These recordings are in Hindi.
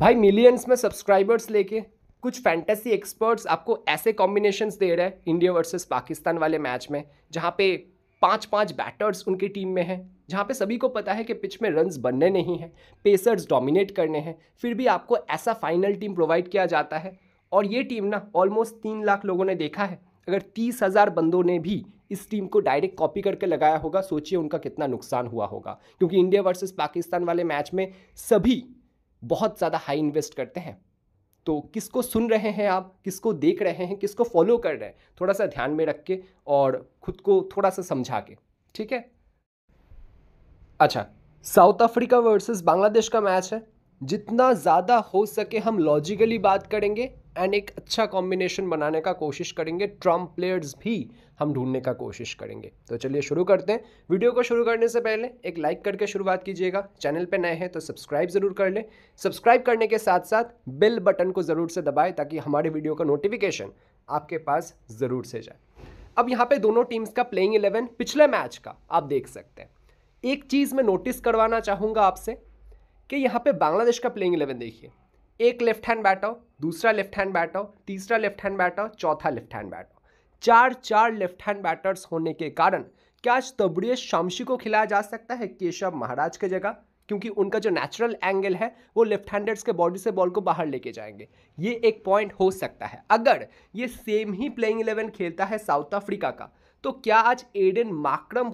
भाई मिलियंस में सब्सक्राइबर्स लेके कुछ फैंटेसी एक्सपर्ट्स आपको ऐसे कॉम्बिनेशंस दे रहे हैं इंडिया वर्सेस पाकिस्तान वाले मैच में, जहाँ पे 5-5 बैटर्स उनकी टीम में हैं, जहाँ पे सभी को पता है कि पिच में रन्स बनने नहीं हैं, पेसर्स डोमिनेट करने हैं, फिर भी आपको ऐसा फाइनल टीम प्रोवाइड किया जाता है। और ये टीम ना ऑलमोस्ट 3 लाख लोगों ने देखा है, अगर 30,000 बंदों ने भी इस टीम को डायरेक्ट कॉपी करके लगाया होगा, सोचिए उनका कितना नुकसान हुआ होगा। क्योंकि इंडिया वर्सेस पाकिस्तान वाले मैच में सभी बहुत ज़्यादा हाई इन्वेस्ट करते हैं। तो किसको सुन रहे हैं आप, किसको देख रहे हैं, किसको फॉलो कर रहे हैं, थोड़ा सा ध्यान में रख के और ख़ुद को थोड़ा सा समझा के, ठीक है। अच्छा, साउथ अफ्रीका वर्सेस बांग्लादेश का मैच है, जितना ज़्यादा हो सके हम लॉजिकली बात करेंगे एंड एक अच्छा कॉम्बिनेशन बनाने का कोशिश करेंगे, ट्रम्प प्लेयर्स भी हम ढूंढने का कोशिश करेंगे। तो चलिए शुरू करते हैं। वीडियो को शुरू करने से पहले एक लाइक करके शुरुआत कीजिएगा, चैनल पे नए हैं तो सब्सक्राइब ज़रूर कर लें, सब्सक्राइब करने के साथ साथ बेल बटन को ज़रूर से दबाएं ताकि हमारे वीडियो का नोटिफिकेशन आपके पास ज़रूर से जाए। अब यहाँ पर दोनों टीम्स का प्लेइंग 11 पिछले मैच का आप देख सकते हैं। एक चीज़ मैं नोटिस करवाना चाहूँगा आपसे कि यहाँ पे बांग्लादेश का प्लेइंग 11 देखिए, एक लेफ्ट हैंड बैट आओ, दूसरा लेफ्ट हैंड बैट आओ, तीसरा लेफ्ट हैंड बैट आओ, चौथा लेफ्ट हैंड बैट आओ, चार लेफ्ट हैंड बैटर्स होने के कारण क्या आज तबरेज़ शामसी को खिलाया जा सकता है केशव महाराज के जगह, क्योंकि उनका जो नेचुरल एंगल है वो लेफ्ट हैंडर्स के बॉडी से बॉल को बाहर लेके जाएंगे। ये एक पॉइंट हो सकता है। अगर ये सेम ही प्लेइंग 11 खेलता है साउथ अफ्रीका का, तो क्या आज एडेन मार्करम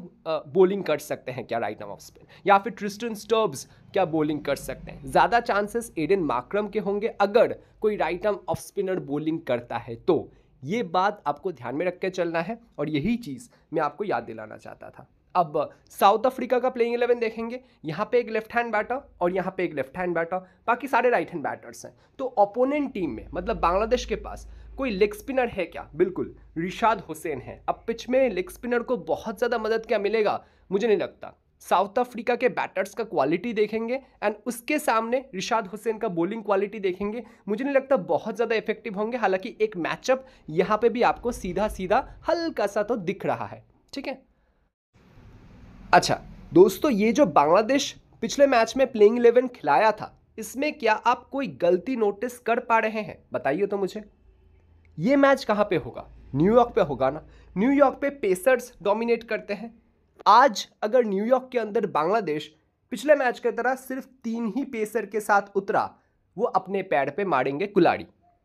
बॉलिंग कर सकते हैं क्या राइट नाउ ऑफ स्पिन, या फिर ट्रिस्टन स्टब्स क्या बॉलिंग कर सकते हैं? ज़्यादा चांसेस एडेन मार्करम के होंगे अगर कोई right now off spinner bowling करता है। तो ये बात आपको ध्यान में रख के चलना है और यही चीज़ मैं आपको याद दिलाना चाहता था। अब साउथ अफ्रीका का प्लेइंग 11 देखेंगे, यहाँ पे एक लेफ्ट हैंड बैटर और यहाँ पे एक लेफ्ट हैंड बैटर, बाकी सारे राइट हैंड बैटर्स हैं। तो ओपोनेंट टीम में मतलब बांग्लादेश के पास कोई लेग स्पिनर है क्या? बिल्कुल, रिशाद हुसैन है। अब पिच में लेग स्पिनर को बहुत ज़्यादा मदद क्या मिलेगा? मुझे नहीं लगता। साउथ अफ्रीका के बैटर्स का क्वालिटी देखेंगे एंड उसके सामने रिशाद हुसैन का बॉलिंग क्वालिटी देखेंगे, मुझे नहीं लगता बहुत ज़्यादा इफेक्टिव होंगे। हालांकि एक मैचअप यहाँ पे भी आपको सीधा हल्का सा तो दिख रहा है, ठीक है। अच्छा दोस्तों, ये जो बांग्लादेश पिछले मैच में प्लेइंग 11 खिलाया था, इसमें क्या आप कोई गलती नोटिस कर पा रहे हैं? बताइए तो मुझे। ये मैच कहाँ पे होगा? न्यूयॉर्क पे होगा ना। न्यूयॉर्क पे पेसर्स डोमिनेट करते हैं। आज अगर न्यूयॉर्क के अंदर बांग्लादेश पिछले मैच की तरह सिर्फ 3 ही पेसर के साथ उतरा, वो अपने पैर पे मारेंगे कुल्हाड़ी,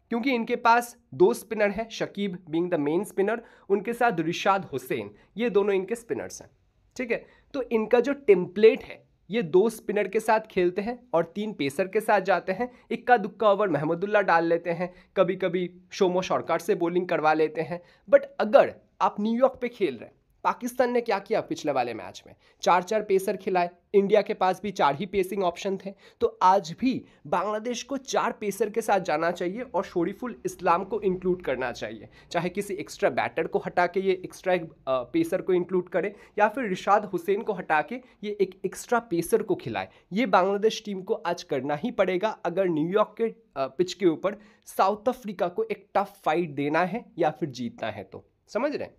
क्योंकि इनके पास 2 स्पिनर हैं, Shakib being the main spinner, उनके साथ रिशाद हुसैन, ये दोनों इनके स्पिनर्स हैं, ठीक है। तो इनका जो टेम्पलेट है, ये 2 स्पिनर के साथ खेलते हैं और 3 पेसर के साथ जाते हैं। इक्का दुक्का ओवर मोहम्मदुल्लाह डाल लेते हैं, कभी कभी शोमो सरकार से बॉलिंग करवा लेते हैं। बट अगर आप न्यूयॉर्क पे खेल रहे हैं, पाकिस्तान ने क्या किया पिछले वाले मैच में? 4-4 पेसर खिलाए, इंडिया के पास भी 4 ही पेसिंग ऑप्शन थे। तो आज भी बांग्लादेश को 4 पेसर के साथ जाना चाहिए और शोरिफुल इस्लाम को इंक्लूड करना चाहिए, चाहे किसी एक्स्ट्रा बैटर को हटा के ये एक्स्ट्रा पेसर को इंक्लूड करे, या फिर रिशाद हुसैन को हटा के ये एक एक्स्ट्रा पेसर को खिलाए। ये बांग्लादेश टीम को आज करना ही पड़ेगा अगर न्यूयॉर्क के पिच के ऊपर साउथ अफ्रीका को एक टफ फाइट देना है या फिर जीतना है। तो समझ रहे हैं,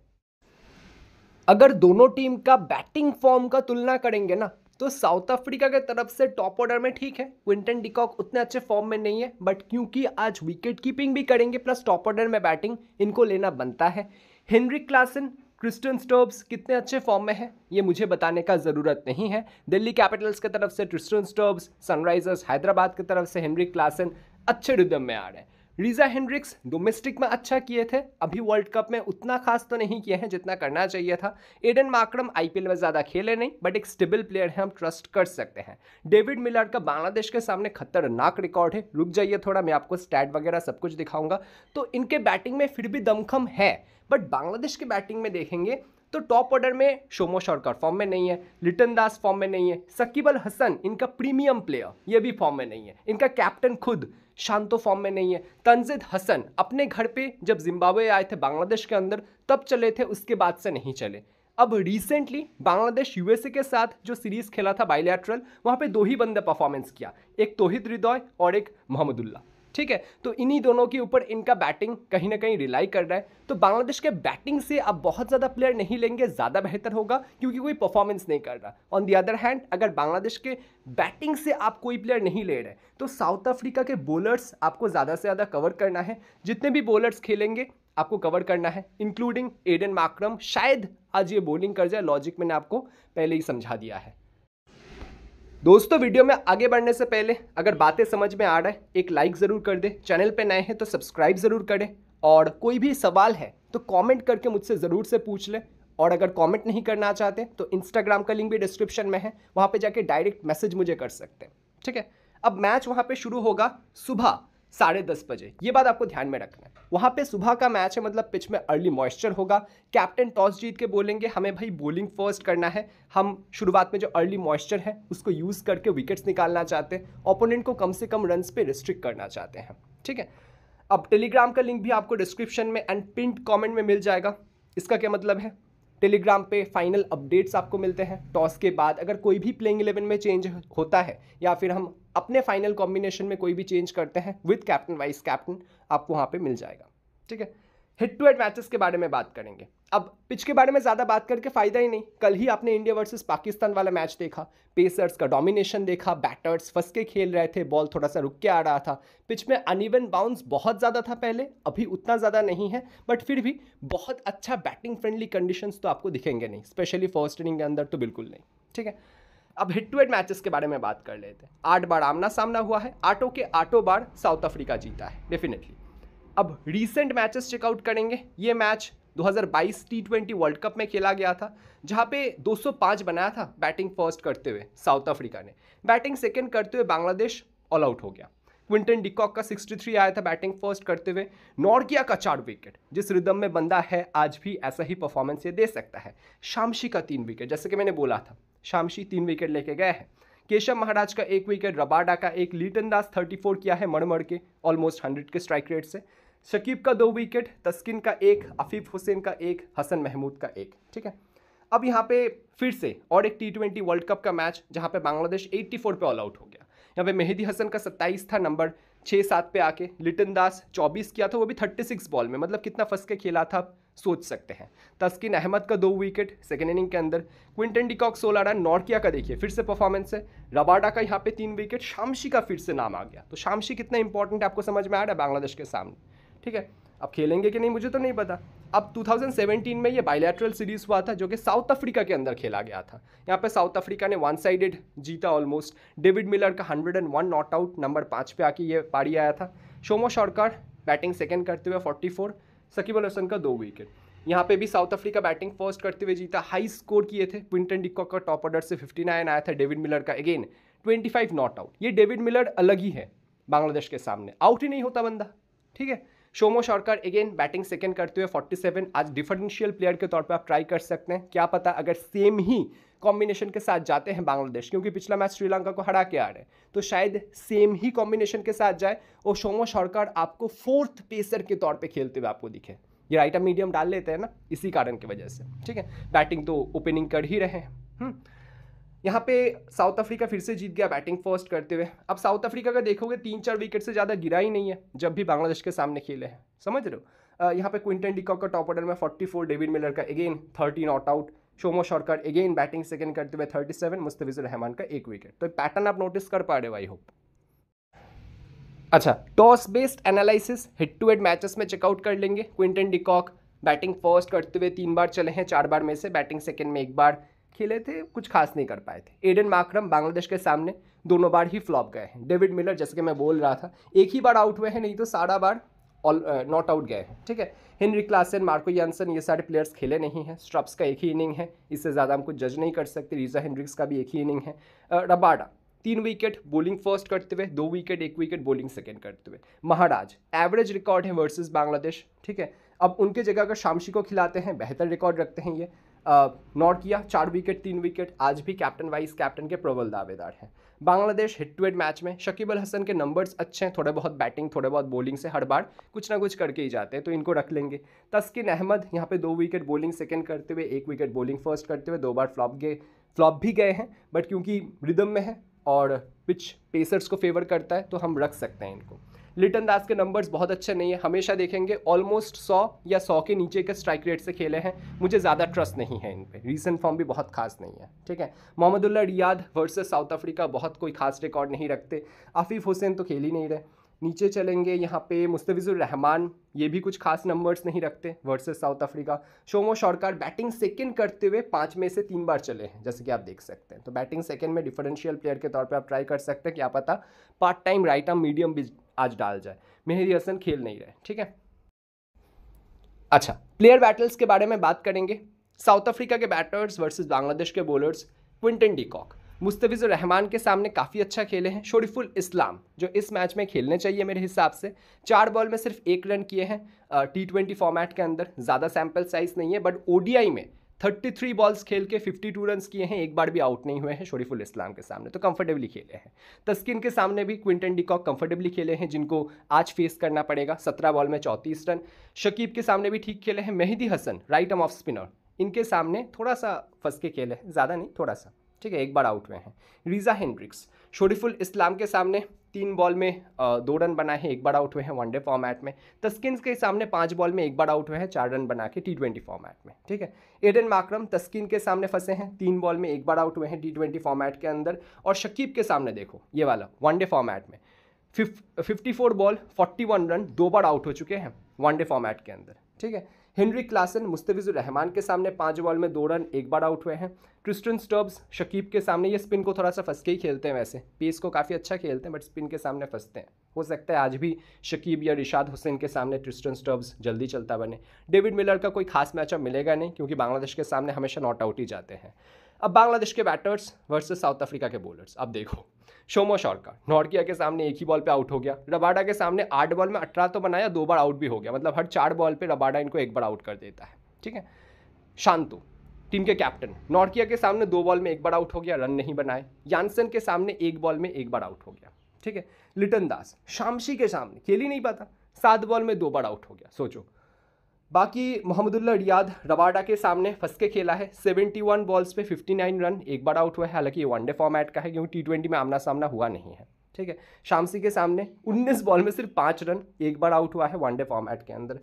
अगर दोनों टीम का बैटिंग फॉर्म का तुलना करेंगे ना, तो साउथ अफ्रीका के तरफ से टॉप ऑर्डर में ठीक है क्विंटन डी कॉक उतने अच्छे फॉर्म में नहीं है, बट क्योंकि आज विकेट कीपिंग भी करेंगे प्लस टॉप ऑर्डर में बैटिंग इनको लेना बनता है। हेनरी क्लासन, क्रिस्टन स्टब्स कितने अच्छे फॉर्म में है ये मुझे बताने का ज़रूरत नहीं है। दिल्ली कैपिटल्स की तरफ से ट्रिस्टन स्टब्स, सनराइजर्स हैदराबाद की तरफ से हेनरी क्लासन अच्छे रिदम में आ रहे हैं। रीज़ा हेंड्रिक्स डोमेस्टिक में अच्छा किए थे, अभी वर्ल्ड कप में उतना खास तो नहीं किए हैं जितना करना चाहिए था। एडन मार्करम आईपीएल में ज़्यादा खेले नहीं, बट एक स्टेबल प्लेयर है, हम ट्रस्ट कर सकते हैं। डेविड मिलर का बांग्लादेश के सामने खतरनाक रिकॉर्ड है, रुक जाइए थोड़ा, मैं आपको स्टैट वगैरह सब कुछ दिखाऊंगा। तो इनके बैटिंग में फिर भी दमखम है, बट बांग्लादेश के बैटिंग में देखेंगे तो टॉप ऑर्डर में शोमो सरकार फॉर्म में नहीं है, लिटन दास फॉर्म में नहीं है, शकीब अल हसन इनका प्रीमियम प्लेयर ये भी फॉर्म में नहीं है, इनका कैप्टन खुद शांतो फॉर्म में नहीं है, तंजिद हसन अपने घर पे जब जिम्बाब्वे आए थे बांग्लादेश के अंदर तब चले थे, उसके बाद से नहीं चले। अब रिसेंटली बांग्लादेश यूएसए के साथ जो सीरीज़ खेला था बाइलैटरल, वहाँ पे 2 ही बंदे परफॉर्मेंस किया, एक तौहीद रिदॉय और एक मोहम्मदुल्लाह, ठीक है, तो इन्हीं दोनों के ऊपर इनका बैटिंग कहीं ना कहीं रिलाई कर रहा है। तो बांग्लादेश के बैटिंग से आप बहुत ज़्यादा प्लेयर नहीं लेंगे, ज़्यादा बेहतर होगा क्योंकि कोई परफॉर्मेंस नहीं कर रहा। ऑन दी अदर हैंड अगर बांग्लादेश के बैटिंग से आप कोई प्लेयर नहीं ले रहे तो साउथ अफ्रीका के बॉलर्स आपको ज़्यादा से ज़्यादा कवर करना है, जितने भी बॉलर्स खेलेंगे आपको कवर करना है, इंक्लूडिंग एडन मार्करम। शायद आज ये बॉलिंग कर जाए, लॉजिक मैंने आपको पहले ही समझा दिया है। दोस्तों वीडियो में आगे बढ़ने से पहले अगर बातें समझ में आ रहा है एक लाइक ज़रूर कर दे, चैनल पे नए हैं तो सब्सक्राइब ज़रूर करें, और कोई भी सवाल है तो कमेंट करके मुझसे ज़रूर से पूछ लें। और अगर कमेंट नहीं करना चाहते तो इंस्टाग्राम का लिंक भी डिस्क्रिप्शन में है, वहाँ पे जाके डायरेक्ट मैसेज मुझे कर सकते हैं। ठीक है, अब मैच वहाँ पर शुरू होगा सुबह 10:30 बजे, ये बात आपको ध्यान में रखना है। वहाँ पे सुबह का मैच है, मतलब पिच में अर्ली मॉइस्चर होगा। कैप्टन टॉस जीत के बोलेंगे हमें भाई बॉलिंग फर्स्ट करना है, हम शुरुआत में जो अर्ली मॉइस्चर है उसको यूज़ करके विकेट्स निकालना चाहते हैं, ओपोनेंट को कम से कम रन्स पे रिस्ट्रिक्ट करना चाहते हैं। ठीक है, अब टेलीग्राम का लिंक भी आपको डिस्क्रिप्शन में एंड पिंड कॉमेंट में मिल जाएगा। इसका क्या मतलब है, टेलीग्राम पे फाइनल अपडेट्स आपको मिलते हैं टॉस के बाद। अगर कोई भी प्लेइंग 11 में चेंज होता है या फिर हम अपने फाइनल कॉम्बिनेशन में कोई भी चेंज करते हैं विद कैप्टन वाइस कैप्टन, आपको वहाँ पे मिल जाएगा। ठीक है, हेड टू हेड मैचेस के बारे में बात करेंगे। अब पिच के बारे में ज़्यादा बात करके फ़ायदा ही नहीं, कल ही आपने इंडिया वर्सेस पाकिस्तान वाला मैच देखा, पेसर्स का डोमिनेशन देखा, बैटर्स फंस के खेल रहे थे, बॉल थोड़ा सा रुक के आ रहा था, पिच में अनइवन बाउंस बहुत ज़्यादा था पहले, अभी उतना ज़्यादा नहीं है, बट फिर भी बहुत अच्छा बैटिंग फ्रेंडली कंडीशंस तो आपको दिखेंगे नहीं, स्पेशली फर्स्ट इनिंग के अंदर तो बिल्कुल नहीं। ठीक है, अब हेड टू हेड मैचेस के बारे में बात कर लेते हैं। 8 बार आमना सामना हुआ है, 8 के 8 बार साउथ अफ्रीका जीता है डेफिनेटली। अब रीसेंट मैचेस चेकआउट करेंगे। ये मैच 2022 T20 वर्ल्ड कप में खेला गया था, जहाँ पे 205 बनाया था बैटिंग फर्स्ट करते हुए साउथ अफ्रीका ने, बैटिंग सेकंड करते हुए बांग्लादेश ऑल आउट हो गया। क्विंटन डी कॉक का 63 आया था बैटिंग फर्स्ट करते हुए, नॉर्जिया का 4 विकेट, जिस रिदम में बंदा है आज भी ऐसा ही परफॉर्मेंस ये दे सकता है। शामशी का 3 विकेट, जैसे कि मैंने बोला था शामशी 3 विकेट लेके गए हैं, केशव महाराज का 1 विकेट, रबाडा का 1, लिटन दास 34 किया है मड़ मड़ के ऑलमोस्ट 100 के स्ट्राइक रेट से, शकीब का 2 विकेट, तस्किन का 1, आफिफ हुसैन का 1, हसन महमूद का 1। ठीक है, अब यहाँ पे फिर से और एक T20 वर्ल्ड कप का मैच जहाँ पे बांग्लादेश 84 पे ऑल आउट हो गया। यहाँ पे मेहदी हसन का 27 था नंबर 6-7 पे आके, लिटन दास 24 किया था, वो भी 36 बॉल में, मतलब कितना फंस के खेला था आप सोच सकते हैं। तस्किन अहमद का 2 विकेट सेकेंड इनिंग के अंदर, Quinton de Kock 16 run, Nortje का देखिए फिर से परफॉर्मेंस है, रबाडा का यहाँ पे 3 विकेट, शामशी का फिर से नाम आ गया। तो शामशी कितना इंपॉर्टेंट आपको समझ में आ रहा है बांग्लादेश के सामने। ठीक है, अब खेलेंगे कि नहीं मुझे तो नहीं पता। अब 2017 में ये बायलैटरल सीरीज़ हुआ था जो कि साउथ अफ्रीका के अंदर खेला गया था, यहाँ पे साउथ अफ्रीका ने 1 साइडेड जीता ऑलमोस्ट। डेविड मिलर का 101 नॉट आउट नंबर 5 पे आके ये पारी आया था। सोम्या सरकार बैटिंग सेकंड करते हुए 44, शकीब अल हसन का 2 विकेट, यहाँ पे भी साउथ अफ्रीका बैटिंग फर्स्ट करते हुए जीता। हाई स्कोर किए थे, क्विंटन डी कॉक का टॉप ऑर्डर से 59 आया था, डेविड मिलर का अगेन 25 नॉट आउट। ये डेविड मिलर अलग ही है बांग्लादेश के सामने, आउट ही नहीं होता बंदा। ठीक है, Saumya Sarkar again batting second करते हुए 47। आज डिफरेंशियल प्लेयर के तौर पे आप ट्राई कर सकते हैं, क्या पता अगर सेम ही कॉम्बिनेशन के साथ जाते हैं बांग्लादेश, क्योंकि पिछला मैच श्रीलंका को हरा के आ रहे हैं, तो शायद सेम ही कॉम्बिनेशन के साथ जाए और सोम्या सरकार आपको 4th पेसर के तौर पे खेलते हुए आपको दिखे। ये राइट आर्म मीडियम डाल लेते हैं ना, इसी कारण की वजह से। ठीक है, बैटिंग तो ओपनिंग कर ही रहे हैं। यहाँ पे साउथ अफ्रीका फिर से जीत गया बैटिंग फर्स्ट करते हुए। अब साउथ अफ्रीका का देखोगे 3-4 विकेट से ज़्यादा गिरा ही नहीं है जब भी बांग्लादेश के सामने खेले हैं, समझ रहे हो। यहाँ पे क्विंटन डी कॉक का टॉप ऑर्डर में 44, डेविड मिलर का again 13 not out, Soumya Sarkar again batting second करते हुए 37, मुस्तफिजुर रहमान का 1 विकेट। तो पैटर्न आप नोटिस कर पा रहे हो आई होप। अच्छा, toss based analysis head to head matches में चेकआउट कर लेंगे। Quinton de Kock batting first करते हुए 3 बार चले हैं, 4 बार में से बैटिंग सेकेंड में 1 बार खेले थे, कुछ खास नहीं कर पाए थे। एडन मार्करम बांग्लादेश के सामने दोनों बार ही फ्लॉप गए हैं। डेविड मिलर जैसे कि मैं बोल रहा था 1 ही बार आउट हुए हैं, नहीं तो सारा बार ऑल नॉट आउट गए हैं। ठीक है, हेनरी क्लासेन, मार्को जानसन, ये सारे प्लेयर्स खेले नहीं हैं। स्ट्रब्स का 1 ही इनिंग है, इससे ज़्यादा हम कुछ जज नहीं कर सकते। रीज़ा हेंड्रिक्स का भी 1 ही इनिंग है। रबाडा 3 विकेट बॉलिंग फर्स्ट करते हुए, 2 विकेट, 1 विकेट बॉलिंग सेकेंड करते हुए। महाराज एवरेज रिकॉर्ड है वर्सेस बांग्लादेश। ठीक है, अब उनके जगह अगर शामशी को खिलाते हैं बेहतर रिकॉर्ड रखते हैं ये। नॉर्जिया 4 विकेट, 3 विकेट, आज भी कैप्टन वाइस कैप्टन के प्रबल दावेदार हैं। Bangladesh head to head match में शकीब अल हसन के नंबर्स अच्छे हैं, थोड़े बहुत बैटिंग थोड़े बहुत बॉलिंग से हर बार कुछ ना कुछ करके ही जाते हैं, तो इनको रख लेंगे। तस्किन अहमद यहाँ पे 2 विकेट बॉलिंग सेकंड करते हुए, 1 विकेट बॉलिंग फर्स्ट करते हुए, 2 बार फ्लॉप भी गए हैं, बट क्योंकि रिदम में है और पिच पेसर्स को फेवर करता है तो हम रख सकते हैं इनको। लिटन दास के नंबर्स बहुत अच्छे नहीं है, हमेशा देखेंगे ऑलमोस्ट 100 या 100 के नीचे के स्ट्राइक रेट से खेले हैं, मुझे ज़्यादा ट्रस्ट नहीं है इन पे, रीसेंट फॉर्म भी बहुत खास नहीं है। ठीक है, Mahmudullah Riyad versus South Africa बहुत कोई खास रिकॉर्ड नहीं रखते, आफिफ हुसैन तो खेल ही नहीं रहे। नीचे चलेंगे यहाँ पे मुस्तफिजुर रहमान, ये भी कुछ खास नंबर्स नहीं रखते versus South Africa. Soumya Sarkar batting second करते हुए 5 में से 3 बार चले हैं, जैसे कि आप देख सकते हैं। तो बैटिंग सेकंड में डिफरेंशियल प्लेयर के तौर पे आप ट्राई कर सकते हैं, क्या पता part time right arm medium भी आज डाल जाए। मेहदी हसन खेल नहीं रहे। ठीक है, अच्छा प्लेयर बैटल्स के बारे में बात करेंगे। साउथ अफ्रीका के बैटर्स वर्सेज बांग्लादेश के bowlers. Quinton de Kock Mustafizur Rahman के सामने काफ़ी अच्छा खेले हैं। शोरिफुल इस्लाम जो इस मैच में खेलने चाहिए मेरे हिसाब से, 4 बॉल में सिर्फ 1 रन किए हैं। T20 फॉर्मेट के अंदर ज़्यादा सैंपल साइज़ नहीं है, बट ODI में 33 बॉल्स खेल के 52 रन किए हैं, 1 बार भी आउट नहीं हुए हैं शोरिफुल इस्लाम के सामने, तो कंफर्टेबली खेले हैं। तस्किन के सामने भी क्विंटन डी कॉक कंफर्टेबली खेले हैं, जिनको आज फेस करना पड़ेगा। 17 बॉल में 34 रन। शकीब के सामने भी ठीक खेले हैं। Mehidy Hasan right arm off spinner, इनके सामने थोड़ा सा फंस के खेले हैं, ज़्यादा नहीं, थोड़ा सा, ठीक है, 1 बार आउट हुए हैं। रीज़ा हेंड्रिक्स शोरिफुल इस्लाम के सामने 3 बॉल में 2 रन बनाए हैं, 1 बार आउट हुए हैं वनडे फॉर्मेट में। तस्किन के सामने 5 बॉल में 1 बार आउट हुए हैं, 4 रन बना के T20 फॉर्मेट में। ठीक है, एडन मार्क्रम तस्किन के सामने फंसे हैं, 3 बॉल में 1 बार आउट हुए हैं T20 फॉर्मेट के अंदर। और शकीब के सामने देखो ये वाला वनडे फॉर्मेट में 54 बॉल 41 रन, 2 बार आउट हो चुके हैं वनडे फॉर्मेट के अंदर। ठीक है, हेनरी क्लासन मुस्तफिजुर रहमान के सामने 5 बॉल में 2 रन, 1 बार आउट हुए हैं। ट्रिस्टन स्टब्स शकीब के सामने, ये स्पिन को थोड़ा सा फंस के ही खेलते हैं, वैसे पेस को काफ़ी अच्छा खेलते हैं बट स्पिन के सामने फंसते हैं। हो सकता है आज भी शकीब या रिशाद हुसैन के सामने ट्रिस्टन स्टब्स जल्दी चलता बने। डेविड मिलर का कोई खास मैचअप मिलेगा नहीं, क्योंकि बांग्लादेश के सामने हमेशा नॉट आउट ही जाते हैं। अब बांग्लादेश के बैटर्स वर्सेस साउथ अफ्रीका के बॉलर्स। अब देखो शोमो शॉरकार नॉर्किया के सामने 1 ही बॉल पे आउट हो गया। रबाडा के सामने 8 बॉल में 18 तो बनाया, 2 बार आउट भी हो गया, मतलब हर 4 बॉल पे रबाडा इनको 1 बार आउट कर देता है। ठीक है, शांतो टीम के कैप्टन नॉर्किया के सामने 2 बॉल में 1 बार आउट हो गया, रन नहीं बनाए। यानसन के सामने 1 बॉल में 1 बार आउट हो गया। ठीक है, लिटन दास शामसी के सामने खेल ही नहीं पाता, 7 बॉल में 2 बार आउट हो गया, सोचो। बाकी मोहम्मदुल्ला रियाद रबाडा के सामने फंस के खेला है, 71 बॉल्स पे 59 रन, 1 बार आउट हुआ है, हालांकि ये वनडे फॉर्मेट का है क्योंकि T20 में आमना सामना हुआ नहीं है। ठीक है, शामसी के सामने 19 बॉल में सिर्फ 5 रन, 1 बार आउट हुआ है वनडे फॉर्मेट के अंदर।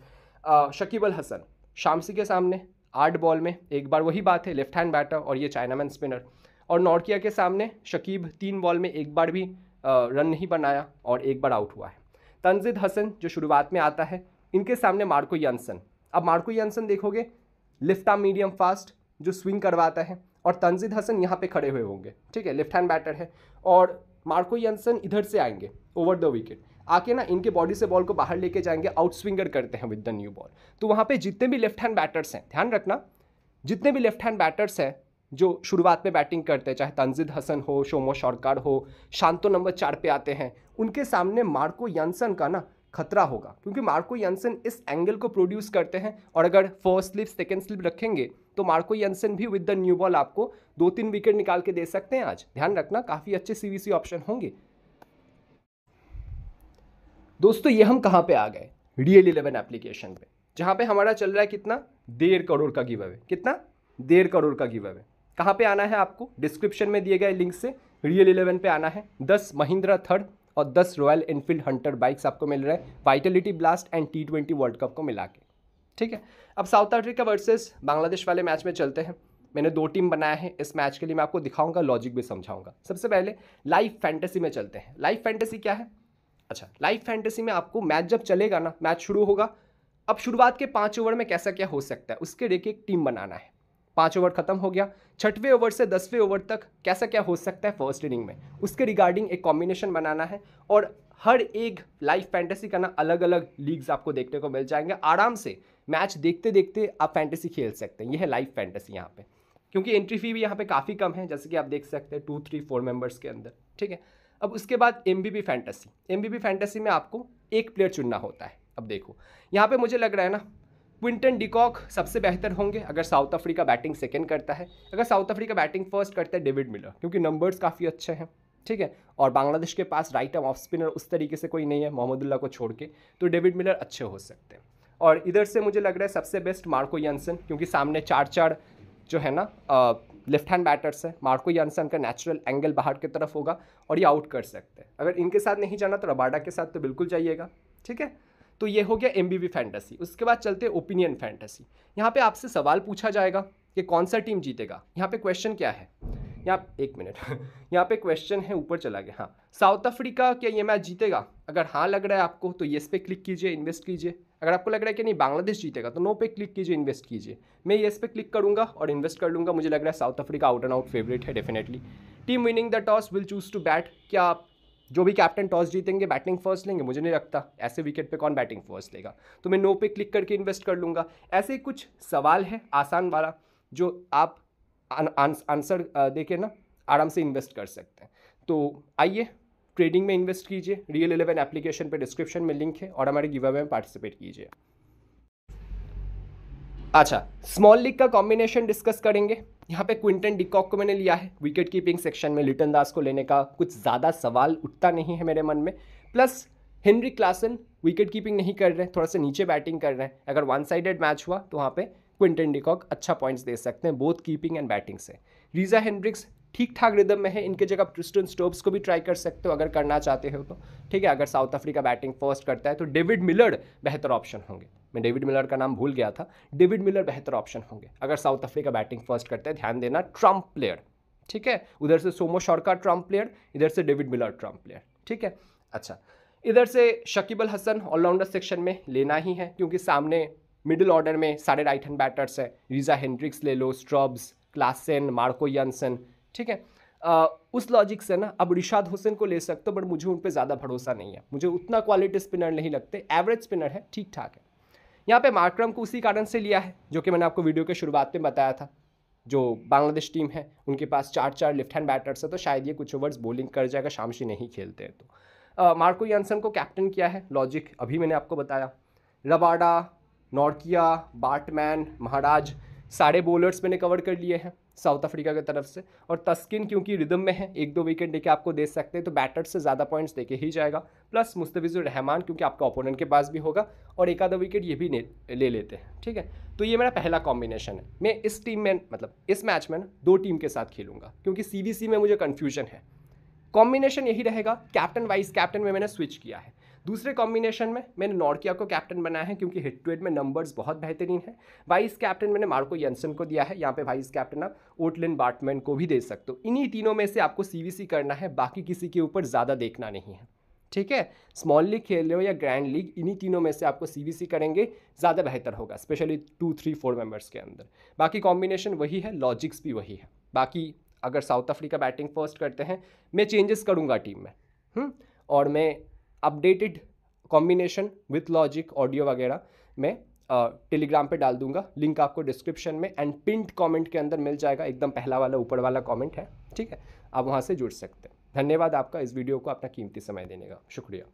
शकीब अल हसन शामसी के सामने 8 बॉल में 1 बार, वही बात है लेफ्ट हैंड बैटर और ये चाइनामैन स्पिनर। और नॉर्किया के सामने शकीब 3 बॉल में 1 बार भी रन नहीं बनाया और 1 बार आउट हुआ है। तंजिद हसन जो शुरुआत में आता है, इनके सामने मार्को यानसन। अब मार्को यानसन देखोगे लेफ्ट आर्म मीडियम फास्ट जो स्विंग करवाता है, और तंजिद हसन यहाँ पे खड़े हुए होंगे। ठीक है, लेफ्ट हैंड बैटर है, और मार्को यानसन इधर से आएंगे ओवर द विकेट, आके ना इनके बॉडी से बॉल को बाहर लेके जाएंगे, आउट स्विंगर करते हैं विद द न्यू बॉल। तो वहाँ पे जितने भी लेफ्ट हैंड बैटर्स हैं, ध्यान रखना, जितने भी लेफ्ट हैंड बैटर्स हैं जो शुरुआत में बैटिंग करते हैं, चाहे तंजिद हसन हो, शोमो शॉरकार हो, शांतो नंबर 4 पे आते हैं, उनके सामने मार्को यानसन का ना खतरा होगा, क्योंकि मार्को यानसन इस एंगल को प्रोड्यूस करते हैं, और अगर फर्स्ट स्लिप सेकेंड स्लिप रखेंगे तो मार्को यानसन भी विद द न्यू बॉल आपको 2-3 विकेट निकाल के दे सकते हैं आज। ध्यान रखना, काफ़ी अच्छे CVC ऑप्शन होंगे। दोस्तों ये हम कहाँ पे आ गए, Real 11 एप्लीकेशन पे, जहाँ पे हमारा चल रहा है कितना 1.5 करोड़ का गिव अवे, कितना 1.5 करोड़ का गिव अवे। कहाँ पे आना है आपको, डिस्क्रिप्शन में दिए गए लिंक से Real 11 पे आना है। 10 महिंद्रा थर्ड और 10 रॉयल एनफील्ड हंटर बाइक्स आपको मिल रहा है, Vitality Blast and T20 world cup को मिला के। ठीक है, अब साउथ अफ्रीका वर्सेस बांग्लादेश वाले मैच में चलते हैं। मैंने 2 टीम बनाया है इस मैच के लिए, मैं आपको दिखाऊंगा, लॉजिक भी समझाऊंगा। सबसे पहले लाइव फैंटेसी में चलते हैं। लाइव फैंटेसी क्या है? अच्छा, लाइव फैंटेसी में आपको मैच जब चलेगा ना, मैच शुरू होगा, अब शुरुआत के 5 ओवर में कैसा क्या हो सकता है उसके देख एक टीम बनाना है। 5 ओवर खत्म हो गया, 6वें ओवर से 10वें ओवर तक कैसा क्या हो सकता है फर्स्ट इनिंग में, उसके रिगार्डिंग एक कॉम्बिनेशन बनाना है। और हर एक लाइव फैंटेसी का ना अलग अलग लीग्स आपको देखने को मिल जाएंगे, आराम से मैच देखते देखते आप फैंटेसी खेल सकते हैं। यह है लाइव फैंटेसी यहाँ पे, क्योंकि एंट्री फी भी यहाँ पे काफ़ी कम है, जैसे कि आप देख सकते हैं 2, 3, 4 मेम्बर्स के अंदर। ठीक है, अब उसके बाद MVP फैंटेसी। MVP फैंटेसी में आपको एक प्लेयर चुनना होता है। अब देखो यहाँ पर मुझे लग रहा है ना क्विंटन डी कॉक सबसे बेहतर होंगे अगर साउथ अफ्रीका बैटिंग सेकंड करता है। अगर साउथ अफ्रीका बैटिंग फर्स्ट करता है डेविड मिलर, क्योंकि नंबर्स काफ़ी अच्छे हैं। ठीक है, और बांग्लादेश के पास राइट आर्म ऑफ स्पिनर उस तरीके से कोई नहीं है मोहम्मदुल्ला को छोड़ के, तो डेविड मिलर अच्छे हो सकते हैं। और इधर से मुझे लग रहा है सबसे बेस्ट मार्को यानसन, क्योंकि सामने 4-4 जो है ना लेफ्ट हैंड बैटर्स है, मार्को यानसन का नेचुरल एंगल बाहर की तरफ होगा और ये आउट कर सकते हैं। अगर इनके साथ नहीं जाना तो रबाडा के साथ तो बिल्कुल जाइएगा, ठीक है। तो ये हो गया एमबीबी फैंटेसी। उसके बाद चलते हैं ओपिनियन फैंटेसी। यहाँ पे आपसे सवाल पूछा जाएगा कि कौन सा टीम जीतेगा। यहाँ पे क्वेश्चन क्या है, यहाँ एक मिनट यहाँ पे क्वेश्चन है, ऊपर चला गया। हाँ, साउथ अफ्रीका क्या ये मैच जीतेगा? अगर हाँ लग रहा है आपको तो येस पे क्लिक कीजिए, इन्वेस्ट कीजिए। अगर आपको लग रहा है कि नहीं बांग्लादेश जीतेगा तो नो पे क्लिक कीजिए, इन्वेस्ट कीजिए। मैं येस पे क्लिक करूँगा और इन्वेस्ट कर लूँगा। मुझे लग रहा है South Africa out and out favourite है definitely. Team winning the toss will choose to bat. क्या आप जो भी कैप्टन टॉस जीतेंगे बैटिंग फर्स्ट लेंगे? मुझे नहीं लगता, ऐसे विकेट पे कौन बैटिंग फर्स्ट लेगा। तो मैं नो पे क्लिक करके इन्वेस्ट कर लूँगा। ऐसे कुछ सवाल है आसान वाला जो आप आंसर देके ना आराम से इन्वेस्ट कर सकते हैं। तो आइए ट्रेडिंग में इन्वेस्ट कीजिए। रियल 11 एप्लीकेशन पे डिस्क्रिप्शन में लिंक है और हमारे गिव अवे में पार्टिसिपेट कीजिए। अच्छा, स्मॉल लीग का कॉम्बिनेशन डिस्कस करेंगे। यहाँ पे क्विंटन डी कॉक को मैंने लिया है विकेट कीपिंग सेक्शन में। लिटन दास को लेने का कुछ ज़्यादा सवाल उठता नहीं है मेरे मन में। Plus Henry Klaasen wicket keeping नहीं कर रहे हैं, थोड़ा सा नीचे बैटिंग कर रहे हैं। अगर वन साइडेड मैच हुआ तो वहाँ पर क्विंटन डी कॉक अच्छा पॉइंट्स दे सकते हैं बोथ कीपिंग एंड बैटिंग से। रीज़ा हेंड्रिक्स ठीक ठाक रिदम में है, इनके जगह ट्रिस्टन स्टब्स को भी ट्राई कर सकते हो अगर करना चाहते हो तो, ठीक है। अगर साउथ अफ्रीका बैटिंग फर्स्ट करता है तो डेविड मिलर बेहतर ऑप्शन होंगे। मैं डेविड मिलर का नाम भूल गया था, डेविड मिलर बेहतर ऑप्शन होंगे अगर साउथ अफ्रीका बैटिंग फर्स्ट करता है। ध्यान देना, ट्रम्प प्लेयर, ठीक है। उधर से सोम्या सरकार ट्रम्प प्लेयर, इधर से डेविड मिलर ट्रम्प प्लेयर, ठीक है। अच्छा, इधर से शकीब अल हसन ऑलराउंडर सेक्शन में लेना ही है क्योंकि सामने मिडिल ऑर्डर में सारे राइट हैंड बैटर्स है। रीज़ा हेंड्रिक्स ले लो, स्टब्स, क्लासेन, मार्को यानसन, ठीक है। उस लॉजिक से ना अब रिशाद हुसैन को ले सकते हो, बट मुझे उन पे ज़्यादा भरोसा नहीं है। मुझे उतना क्वालिटी स्पिनर नहीं लगते, एवरेज स्पिनर है, ठीक ठाक है। यहाँ पे मार्क्रम को उसी कारण से लिया है जो कि मैंने आपको वीडियो के शुरुआत में बताया था। जो बांग्लादेश टीम है उनके पास चार लेफ्ट हैंड बैटर्स है, तो शायद ये कुछ ओवर्स बॉलिंग कर जाएगा शामसी नहीं खेलते हैं तो। मार्को यानसन को कैप्टन किया है, लॉजिक अभी मैंने आपको बताया। रबाडा, नॉर्किया, बार्टमैन, महाराज, सारे बॉलर्स मैंने कवर कर लिए हैं साउथ अफ्रीका की तरफ से। और तस्किन क्योंकि रिदम में है, एक दो विकेट लेके आपको दे सकते हैं तो बैटर से ज़्यादा पॉइंट्स देके ही जाएगा। प्लस मुस्तफिजुर रहमान क्योंकि आपका ओपोनेंट के पास भी होगा और एक आधा विकेट ये भी ले लेते हैं, ठीक है। तो ये मेरा पहला कॉम्बिनेशन है। मैं इस टीम में मतलब इस मैच में ना दो टीम के साथ खेलूँगा क्योंकि CVC में मुझे कन्फ्यूजन है। कॉम्बिनेशन यही रहेगा, कैप्टन वाइस कैप्टन में मैंने स्विच किया है। दूसरे कॉम्बिनेशन में मैंने नॉर्किया को कैप्टन बनाया है क्योंकि हिट टू हिट में नंबर्स बहुत बेहतरीन है। वाइस कैप्टन मैंने मार्को यानसन को दिया है। यहाँ पे वाइस कैप्टन आप ओटनियल बार्टमैन को भी दे सकते हो। इन्हीं तीनों में से आपको CVC करना है, बाकी किसी के ऊपर ज़्यादा देखना नहीं है, ठीक है। स्मॉल लीग खेल रहे हो या ग्रैंड लीग, इन्हीं तीनों में से आपको CVC करेंगे, ज़्यादा बेहतर होगा स्पेशली 2, 3, 4 मेम्बर्स के अंदर। बाकी कॉम्बिनेशन वही है, लॉजिक्स भी वही है। बाकी अगर साउथ अफ्रीका बैटिंग फर्स्ट करते हैं मैं चेंजेस करूँगा टीम में, और मैं updated combination with logic audio वगैरह मैं टेलीग्राम पे डाल दूंगा। लिंक आपको डिस्क्रिप्शन में एंड पिंड कमेंट के अंदर मिल जाएगा, एकदम पहला वाला ऊपर वाला कमेंट है, ठीक है। आप वहाँ से जुड़ सकते हैं। धन्यवाद आपका इस वीडियो को अपना कीमती समय देने का, शुक्रिया।